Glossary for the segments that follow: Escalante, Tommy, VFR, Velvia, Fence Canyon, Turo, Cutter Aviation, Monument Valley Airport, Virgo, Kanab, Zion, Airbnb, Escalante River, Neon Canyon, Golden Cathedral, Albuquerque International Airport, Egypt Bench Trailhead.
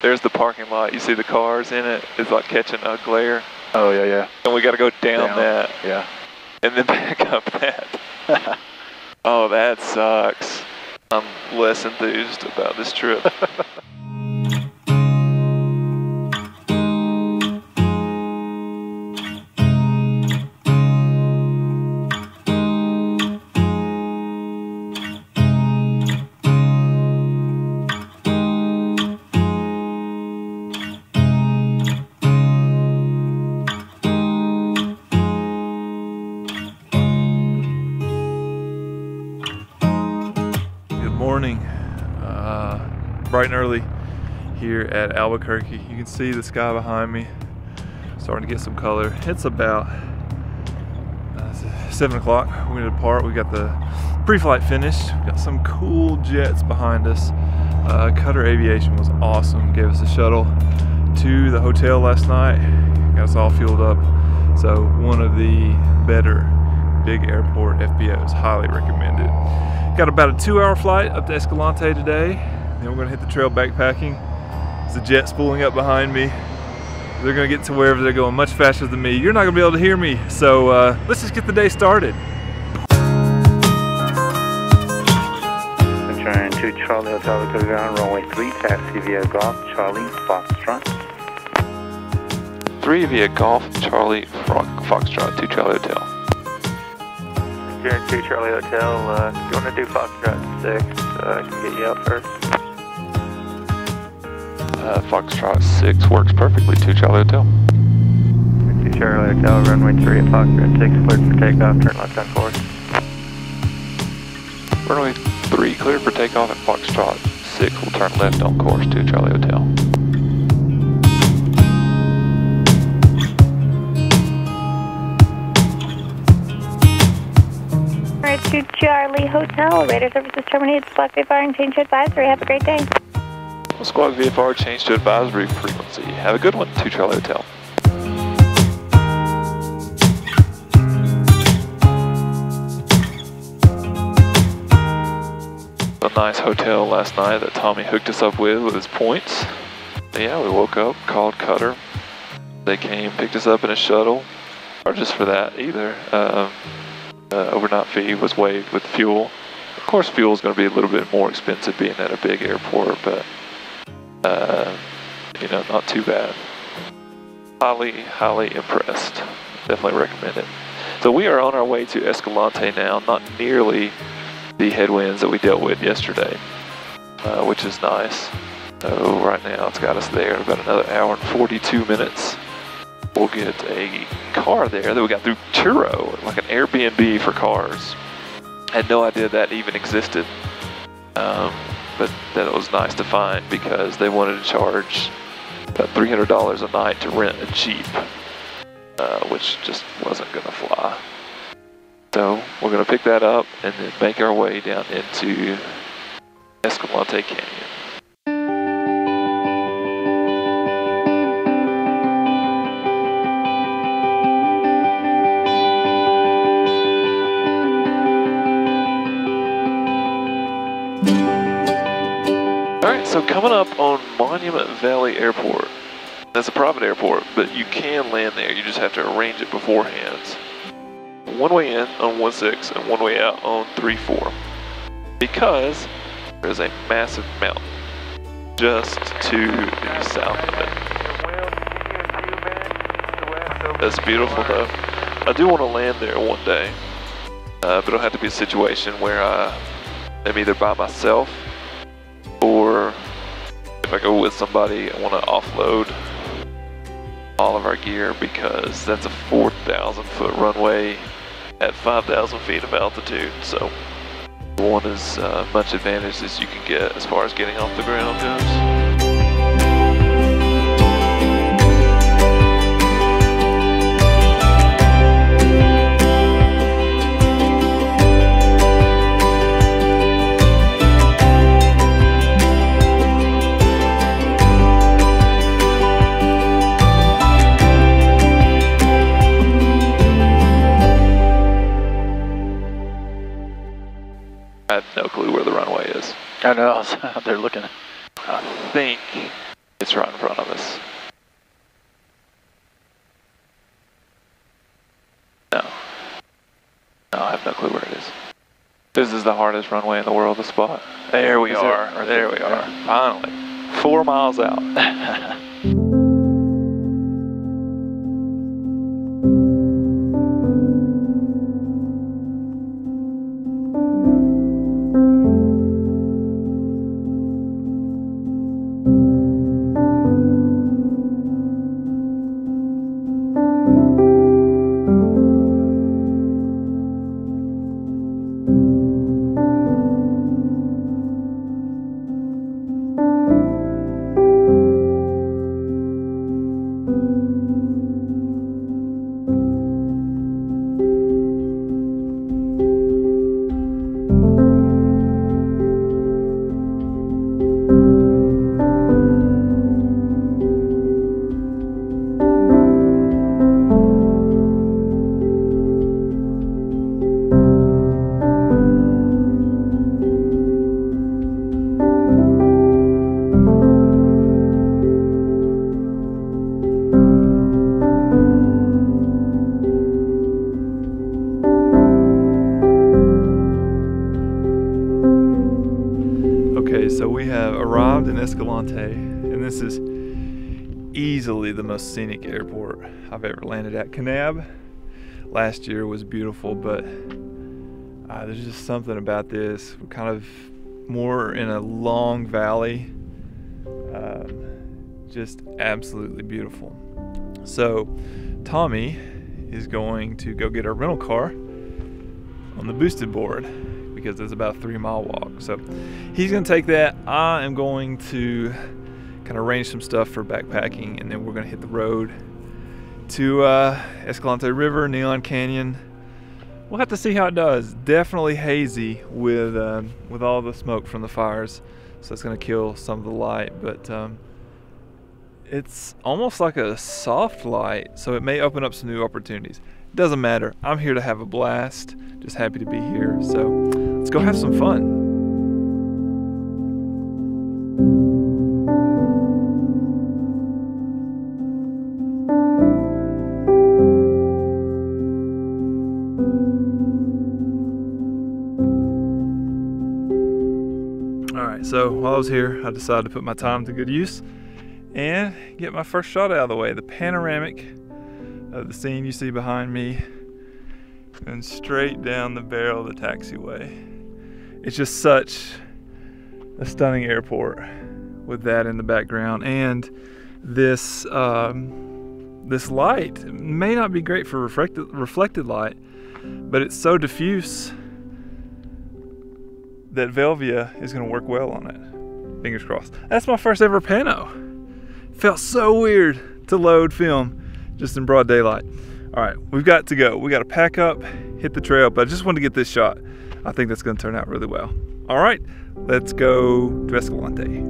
There's the parking lot. You see the cars in it. It's like catching a glare. Oh, yeah, yeah. And we got to go down that. Yeah. And then back up that. Oh, that sucks. I'm less enthused about this trip. Bright and early here at Albuquerque. You can see the sky behind me starting to get some color. It's about 7 o'clock. We're gonna depart. We got the pre-flight finished. We got some cool jets behind us. Cutter Aviation was awesome. Gave us a shuttle to the hotel last night. Got us all fueled up. So one of the better big airport FBOs. Highly recommended. Got about a 2-hour flight up to Escalante today. Then we're gonna hit the trail backpacking. There's the jets pulling up behind me. They're gonna get to wherever they're going much faster than me. You're not gonna be able to hear me. So let's just get the day started. Return to Charlie Hotel, Albuquerque ground, runway 3, taxi via Golf, Charlie, Foxtrot. 3 via Golf, Charlie, Foxtrot, to Charlie Hotel. Return to Charlie Hotel, if you wanna do Foxtrot 6, I can get you out first. Foxtrot 6 works perfectly to Charlie Hotel. To Charlie Hotel, runway 3 at Foxtrot 6, cleared for takeoff, turn left on course. Runway 3 cleared for takeoff at Foxtrot 6, we'll turn left on course to Charlie Hotel. To Charlie Hotel, radar services terminated, squawk VFR and change to advisory. Have a great day. Well, squawk VFR change to advisory frequency. Have a good one to Charlie Hotel. A nice hotel last night that Tommy hooked us up with his points. Yeah, we woke up, called Cutter. They came, picked us up in a shuttle. Or just for that either. Overnight fee was waived with fuel. Of course, fuel is going to be a little bit more expensive being at a big airport, but you know, not too bad. Highly impressed. Definitely recommend it. So we are on our way to Escalante now. Not nearly the headwinds that we dealt with yesterday, which is nice. So right now, it's got us there in about another hour and 42 minutes. We'll get a car there that we got through Turo, like an Airbnb for cars. I had no idea that even existed, but that was nice to find because they wanted to charge about $300 a night to rent a Jeep, which just wasn't going to fly. So we're going to pick that up and then make our way down into Escalante Canyon. So coming up on Monument Valley Airport, that's a private airport, but you can land there, you just have to arrange it beforehand. One way in on 1-6 and one way out on 3-4, because there's a massive mountain just to the south of it. That's beautiful though. I do want to land there one day, but it'll have to be a situation where I am either by myself or if I go with somebody, I want to offload all of our gear because that's a 4,000-foot runway at 5,000 feet of altitude. So I want as much advantage as you can get as far as getting off the ground goes. I have no clue where the runway is. I know, I was out there looking. I think It's right in front of us. No, I have no clue where it is. This is the hardest runway in the world to spot. There we are. Or there we are. Finally. 4 miles out. Escalante, and this is easily the most scenic airport I've ever landed at. Kanab last year was beautiful, but there's just something about this. We're kind of more in a long valley, just absolutely beautiful. So Tommy is going to go get our rental car on the boosted board, because it's about a 3 mile walk. So he's gonna take that. I am going to kind of arrange some stuff for backpacking, and then we're gonna hit the road to Escalante River, Neon Canyon. We'll have to see how it does. Definitely hazy with all the smoke from the fires. So it's gonna kill some of the light, but it's almost like a soft light. So it may open up some new opportunities. Doesn't matter. I'm here to have a blast. Just happy to be here. So let's go have some fun. All right, so while I was here, I decided to put my time to good use and get my first shot out of the way. The panoramic of the scene you see behind me, and straight down the barrel of the taxiway. It's just such a stunning airport with that in the background, and this this light may not be great for reflected light, but it's so diffuse that Velvia is going to work well on it. Fingers crossed. That's my first ever pano. Felt so weird to load film just in broad daylight. All right, we've got to go. We got to pack up, hit the trail, but I just wanted to get this shot. I think that's going to turn out really well. All right, let's go to Escalante.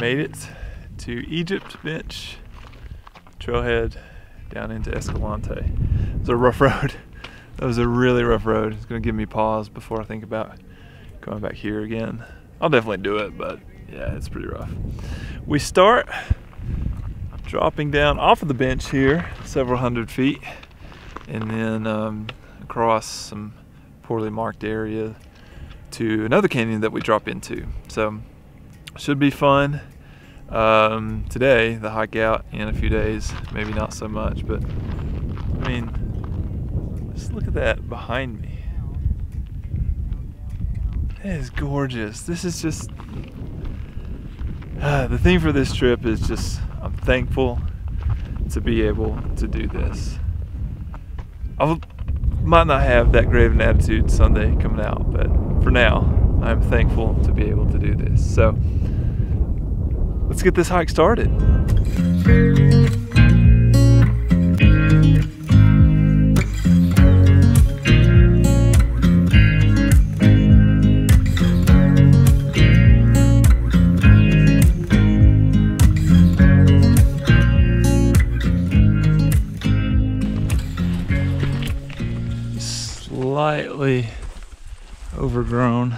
Made it to Egypt Bench Trailhead down into Escalante. It's a rough road. That was a really rough road. It's gonna give me pause before I think about going back here again. I'll definitely do it, but yeah, it's pretty rough. We start dropping down off of the bench here, several hundred feet, and then across some poorly marked area to another canyon that we drop into. So should be fun. Today, the hike out in a few days, maybe not so much, but I mean, just look at that behind me. It is gorgeous. This is just, the theme for this trip is just, I'm thankful to be able to do this. I might not have that grave an attitude Sunday coming out, but for now, I'm thankful to be able to do this. So let's get this hike started. Slightly overgrown.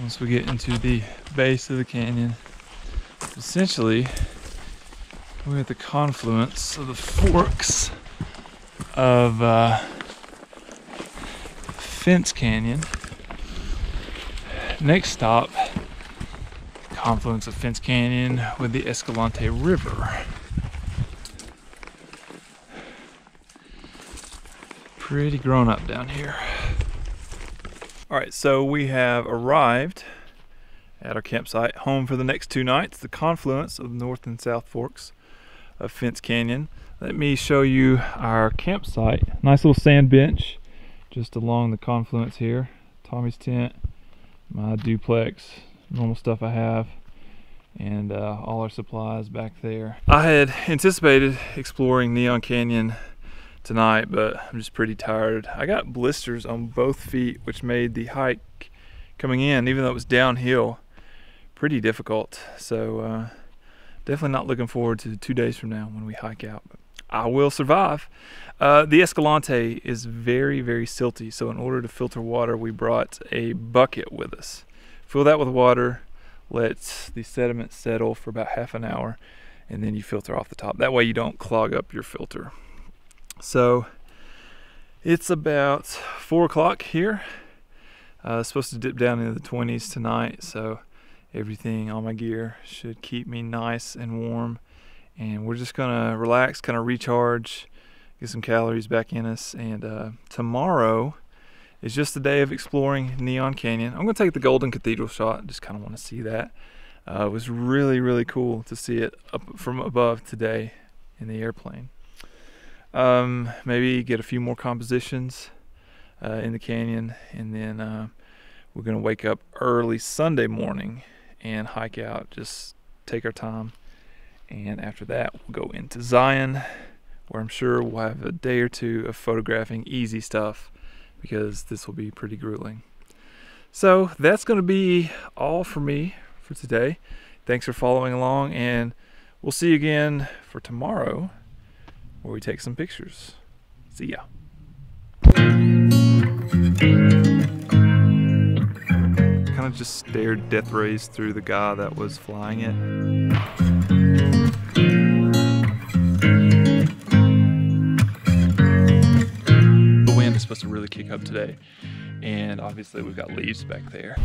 Once we get into the base of the canyon, essentially we're at the confluence of the forks of Fence Canyon. Next stop, confluence of Fence Canyon with the Escalante River. Pretty grown up down here. All right, so we have arrived at our campsite, home for the next two nights, the confluence of the North and South Forks of Fence Canyon. Let me show you our campsite. Nice little sand bench just along the confluence here. Tommy's tent, my duplex, normal stuff I have, and all our supplies back there. I had anticipated exploring Neon Canyon tonight, but I'm just pretty tired. I got blisters on both feet, which made the hike coming in, even though it was downhill, pretty difficult. So definitely not looking forward to 2 days from now when we hike out. But I will survive. The Escalante is very, very silty, so in order to filter water, we brought a bucket with us. Fill that with water, let the sediment settle for about half an hour, and then you filter off the top. That way you don't clog up your filter. So it's about 4 o'clock here. Supposed to dip down into the 20s tonight, so everything on my gear should keep me nice and warm. And we're just gonna relax, kind of recharge, get some calories back in us. And tomorrow is just the day of exploring Neon Canyon. I'm gonna take the Golden Cathedral shot. Just kind of want to see that. It was really, really cool to see it up from above today in the airplane. Maybe get a few more compositions in the canyon, and then we're gonna wake up early Sunday morning and hike out, just take our time, and after that we'll go into Zion, where I'm sure we'll have a day or two of photographing easy stuff, because this will be pretty grueling. So that's gonna be all for me for today. Thanks for following along, and we'll see you again for tomorrow, where we take some pictures. See ya. Kind of just stared death rays through the guy that was flying it. The wind is supposed to really kick up today, and obviously we've got leaves back there.